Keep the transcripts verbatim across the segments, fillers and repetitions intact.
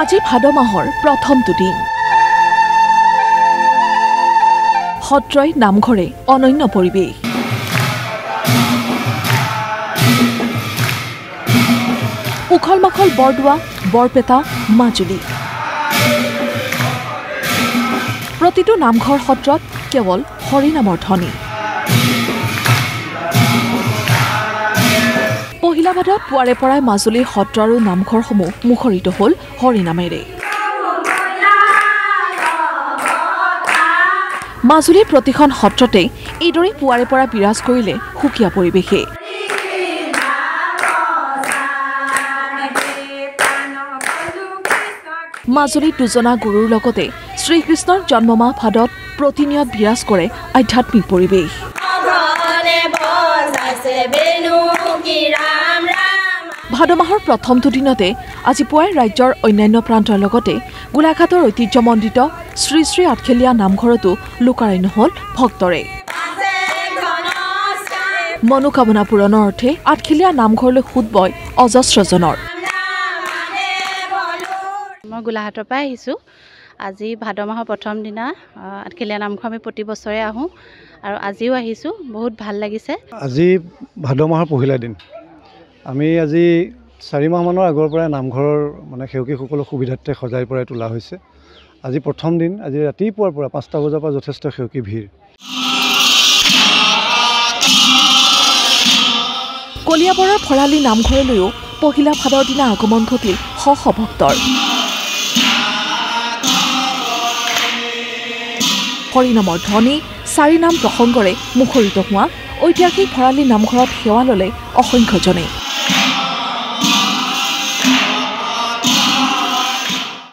আজি ভাদ মাহৰ প্ৰথমটো দিন। সত্ৰই নামঘৰে অনন্য পৰিৱেশ। উখল মাখল বৰদোৱা, বৰপেটা, মাজুলী। প্ৰতিটো নামঘৰ সত্ৰত কেৱল হৰি নামৰ ধ্বনি। পহিলা ভাদত পুৱাৰে পৰাই মাজুলীৰ সত্ৰ আৰু নামঘৰসমূহ মুখৰিত হ'ল হৰিনামেৰে। মাজুলীৰ প্ৰতিখন সত্ৰতে এইদৰে পুৱাৰে পৰা বিৰাজ কৰিলে সুকীয়া পৰিৱেশে। মাজুলীত দুজনা গুৰুৰ লগতে শ্ৰীকৃষ্ণৰ জন্মমাহ ভাদত প্ৰতিনিয়ত বিৰাজ কৰে আধ্যাত্মিক পৰিৱেশ। ভাদ মাহৰ প্ৰথমটো দিনতে আজি পুৱাই ৰাজ্যৰ অন্যান্য প্ৰান্তৰ লগতে গোলাঘাটৰ ঐতিহ্যমণ্ডিত শ্ৰী শ্ৰী আঠখেলীয়া নামঘৰতো লোকাৰণ্য হ'ল ভক্তৰে। মনোকামনা পূৰণৰ অৰ্থে আঠখেলীয়া নামঘৰলৈ সোত বয় অজস্ৰজনৰ। মই গোলাঘাটৰ পৰা আহিছোঁ। আজি ভাদ মাহৰ প্ৰথম দিনা আঠখেলীয়া নামঘৰ আমি প্ৰতি বছৰে আহোঁ আৰু আজিও আহিছোঁ, বহুত ভাল লাগিছে। আজি ভাদ মাহৰ পহিলা দিন। আমি আজি চাৰি মাহমানৰ আগৰ পৰাই নামঘৰৰ মানে সেউকীসকলৰ সুবিধাৰ্থে সজাই পৰাই তোলা হৈছে। আজি প্ৰথম দিন। আজি ৰাতিপুৱাৰ পৰা পাঁচটা বজাৰ পৰা যথেষ্ট সেউকী ভিৰ। কলিয়াবৰৰ ফৰালি নামঘৰলৈও পহিলা ভাদৰ দিনা আগমন ঘটিল শ শ ভক্তৰ। হৰিনামৰ ধ্বনি, চাৰি নাম প্ৰসংগৰে মুখৰিত হোৱা ঐতিহাসিক ভৰালী নামঘৰত সেৱা ল'লে অসংখ্যজনে।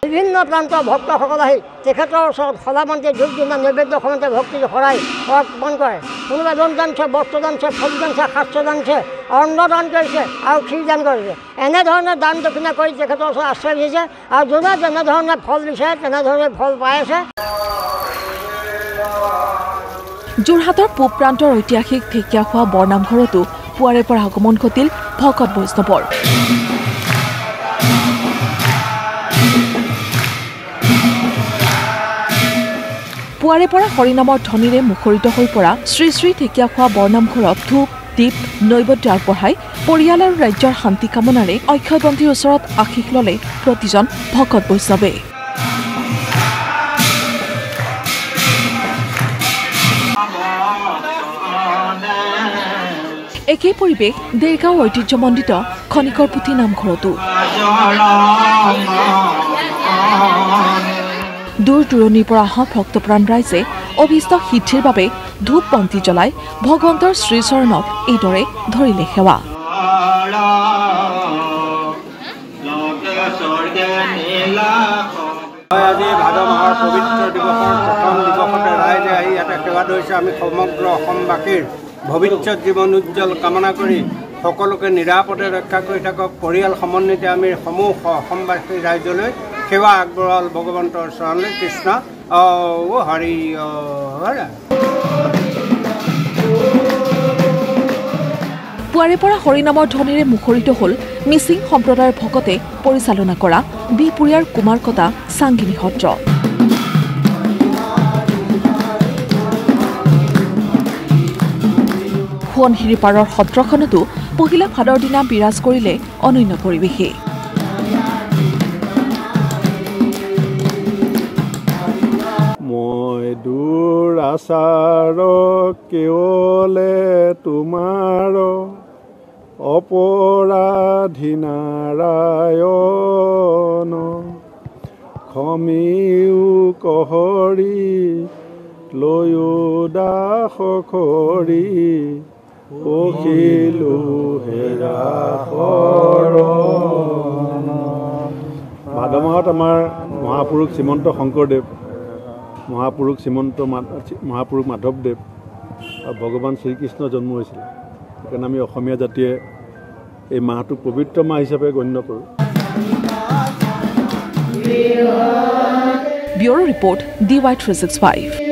বিভিন্ন প্ৰান্তৰ ভক্তসকল আহি তেখেতৰ ওচৰত সদামন্তে যোগ দিনা নৈবেদ্য সমান্তে ভক্তি শৰাই অৰ্পণ কৰে। কোনোবাই ধন দানছে, বস্ত্ৰ দানছে, ফল দানছে, শাস্ত্ৰ দানছে, অন্ন দান কৰিছে আৰু ক্ষীৰ দান কৰিছে। এনেধৰণে দান দক্ষিণা কৰি তেখেতৰ ওচৰত আশ্ৰয় দিছে আৰু যোনে যেনেধৰণে ফল বিচাৰে তেনেধৰণে ফল পাই আছে। যোৰহাটৰ পূব প্ৰান্তৰ ঐতিহাসিক ঢেকীয়াখোৱা বৰনামঘৰতো পুৱাৰে পৰা আগমন ঘটিল ভকত বৈষ্ণৱৰ। পুৱাৰে পৰা হৰিনামৰ ধ্বনিৰে মুখৰিত হৈ পৰা শ্ৰী শ্ৰী ঢেকীয়াখোৱা বৰনামঘৰত ধূপ দীপ নৈবেদ্য আগবঢ়াই পৰিয়াল আৰু ৰাজ্যৰ শান্তি কামনাৰে অক্ষয় বন্তীৰ ওচৰত আশীষ ল'লে প্ৰতিজন ভকত বৈষ্ণৱে। একেই পৰিৱেশ দেৰগাঁও ঐতিহ্যমণ্ডিত খনিকৰ পুথি নামঘৰতো। দূৰ দূৰণিৰ পৰা অহা ভক্তপ্ৰাণ ৰাইজে অভিষ্ট সিদ্ধিৰ বাবে ধূপ বন্তি জ্বলাই ভগৱন্তৰ শ্ৰীচৰণক এইদৰে ধৰিলে সেৱা। আজি ভাদ মাহৰ পবিত্ৰ দিৱসৰ প্ৰথম দিৱসতে ৰাইজে আহি ইয়াতে সেৱা ধৰিছে। আমি সমগ্ৰ অসমবাসীৰ ভৱিষ্যত জীৱন উজ্জ্বল কামনা কৰি সকলোকে নিৰাপদে ৰক্ষা কৰি থাকক। পৰিয়াল সমন্বিতে আমি সমূহ অসমবাসী ৰাইজলৈ সেৱা আগবঢ়াল ভগৱন্তৰ চৰণলৈ। কৃষ্ণ অ হৰি হৰা। পুৱাৰে পৰা হৰিনামৰ ধ্বনিৰে মুখৰিত হ'ল মিচিং সম্প্ৰদায়ৰ ভকতে পৰিচালনা কৰা বিহপুৰীয়াৰ কুমাৰ কটা চাংগিনী সত্ৰ। সোৱণশিৰি পাৰৰ সত্ৰখনতো পহিলা ভাদৰ দিনা বিৰাজ কৰিলে অনন্য পৰিৱেশে। মই দূৰ আচাৰ কেৱলে তোমাৰ অপৰাধী নাৰায়ণ খমিও কহৰি লয়ো দাস খৰি অখিলো হেৰা শৰণ। ভাদ মাহত আমাৰ মহাপুৰুষ শ্ৰীমন্ত শংকৰদেৱ, মহাপুৰুষ শ্ৰীমন্ত মহাপুৰুষ মাধৱদেৱ আৰু ভগৱান শ্ৰীকৃষ্ণৰ জন্ম হৈছিলে। সেইকাৰণে আমি অসমীয়া জাতিয়ে এই মাহটোক পবিত্ৰ মাহ হিচাপে গণ্য কৰোঁ। Bureau' report D Y three six five.